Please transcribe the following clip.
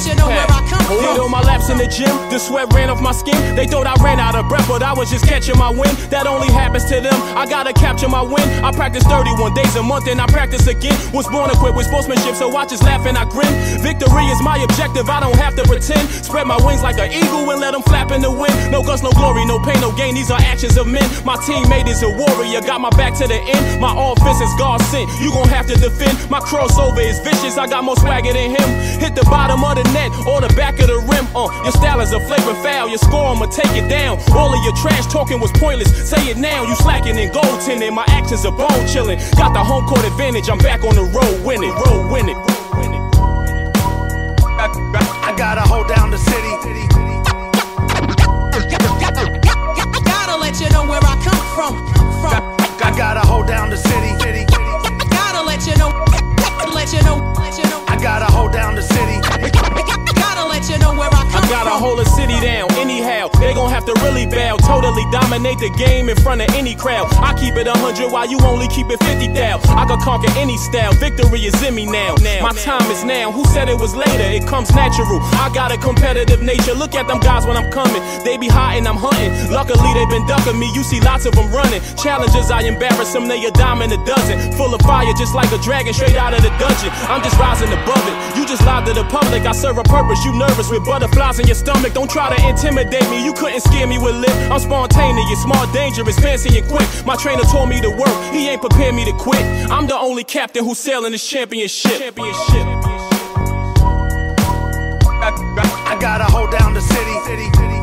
They should know where I come from. Did all my laps in the gym, the sweat ran off my skin. They thought I ran out of breath, but I was just catching my wind. That only happens to them, I gotta capture my win. I practice 31 days a month and I practice again. Was born equipped with sportsmanship, so I just laugh and I grin. Victory is my objective, I don't have to pretend. Spread my wings like an eagle and let them flap in the wind. No guts, no glory, no pain, no gain, these are actions of men. My teammate is a warrior, got my back to the end. My offense is God sent, you gon' have to defend. My crossover is vicious, I got more swagger than him. Hit the bottom of the net or the back of the rim. Your style is a flagrant foul, your score I'ma take it down. All of your trash talking was pointless, say it now. You slacking in goaltending, my actions are bone chilling. Got the home court advantage, I'm back on the road winning, road winning. I gotta hold down the city. Gotta let you know where I come from. I gotta hold down the city. Gotta let you know. Let you know. I gotta hold down the city. Gotta let you know where I come from. I gotta hold the city down anyhow. They gon' have to really bow. Totally dominate the game in front of any crowd. I keep it 100 while you only keep it 50,000. I can conquer any style. Victory is in me now. My time is now. Who said it was later? It comes natural. I got a competitive nature. Look at them guys when I'm coming. They be hot and I'm hunting. Luckily they been ducking me. You see lots of them running. Challenges, I embarrass them. They a dime in a dozen. Full of fire just like a dragon straight out of the dungeon. I'm just rising above it. You just lied to the public. I serve a purpose. You nervous with butterflies in your stomach. Don't try to intimidate me. You couldn't scare me with lip. I'm spontaneous, smart, dangerous, fancy and quick. My trainer told me to work. He ain't prepared me to quit. I'm the only captain who's sailing this championship. I gotta hold down the city.